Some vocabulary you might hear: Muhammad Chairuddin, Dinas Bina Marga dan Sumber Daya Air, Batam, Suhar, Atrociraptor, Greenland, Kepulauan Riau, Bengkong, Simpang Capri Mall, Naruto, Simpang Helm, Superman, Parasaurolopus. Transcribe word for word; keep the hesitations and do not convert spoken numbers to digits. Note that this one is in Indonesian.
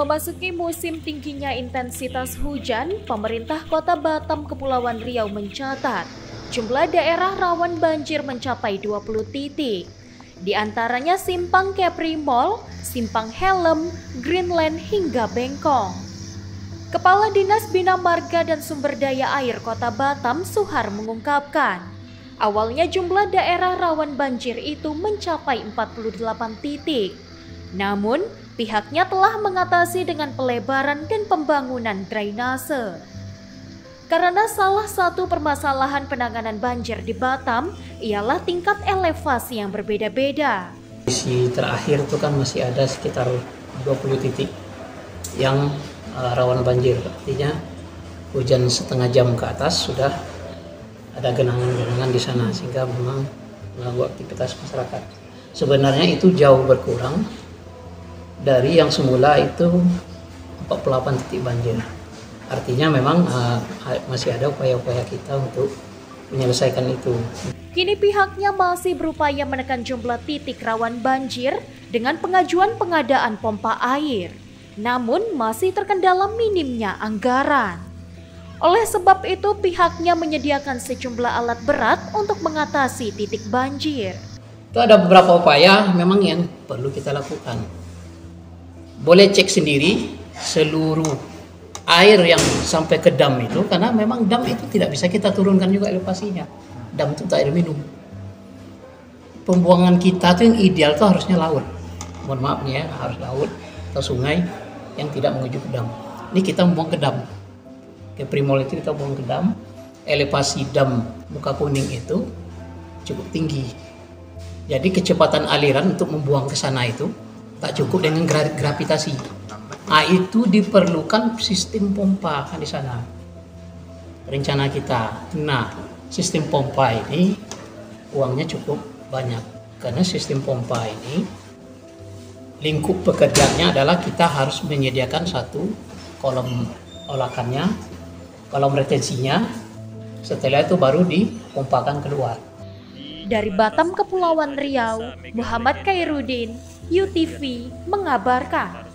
Memasuki musim tingginya intensitas hujan, pemerintah Kota Batam Kepulauan Riau mencatat jumlah daerah rawan banjir mencapai dua puluh titik. Di antaranya Simpang Capri Mall, Simpang Helm, Greenland hingga Bengkong. Kepala Dinas Bina Marga dan Sumber Daya Air Kota Batam, Suhar, mengungkapkan, awalnya jumlah daerah rawan banjir itu mencapai empat puluh delapan titik. Namun, pihaknya telah mengatasi dengan pelebaran dan pembangunan drainase. Karena salah satu permasalahan penanganan banjir di Batam ialah tingkat elevasi yang berbeda-beda. Sisi terakhir itu kan masih ada sekitar dua puluh titik yang rawan banjir. Artinya hujan setengah jam ke atas sudah ada genangan-genangan di sana, sehingga memang mengganggu aktivitas masyarakat. Sebenarnya itu jauh berkurang dari yang semula itu empat puluh delapan titik banjir. Artinya memang uh, masih ada upaya-upaya kita untuk menyelesaikan itu. Kini pihaknya masih berupaya menekan jumlah titik rawan banjir dengan pengajuan pengadaan pompa air. Namun masih terkendala minimnya anggaran. Oleh sebab itu pihaknya menyediakan sejumlah alat berat untuk mengatasi titik banjir. Itu ada beberapa upaya memang yang perlu kita lakukan. Boleh cek sendiri seluruh air yang sampai ke dam itu, karena memang dam itu tidak bisa kita turunkan juga elevasinya. Dam itu air minum. Pembuangan kita itu yang ideal itu harusnya laut. Mohon maaf nih ya, harus laut atau sungai yang tidak menuju ke dam. Ini kita membuang ke dam. Ke Primol itu kita buang ke dam. Elevasi dam muka kuning itu cukup tinggi. Jadi kecepatan aliran untuk membuang ke sana itu tak cukup dengan gravitasi. Nah, itu diperlukan sistem pompa kan di sana. Rencana kita. Nah, sistem pompa ini uangnya cukup banyak. Karena sistem pompa ini lingkup pekerjaannya adalah kita harus menyediakan satu kolom olakannya, kolom retensinya. Setelah itu baru dipompakan keluar. Dari Batam Kepulauan Riau, Muhammad Chairuddin, U T V mengabarkan.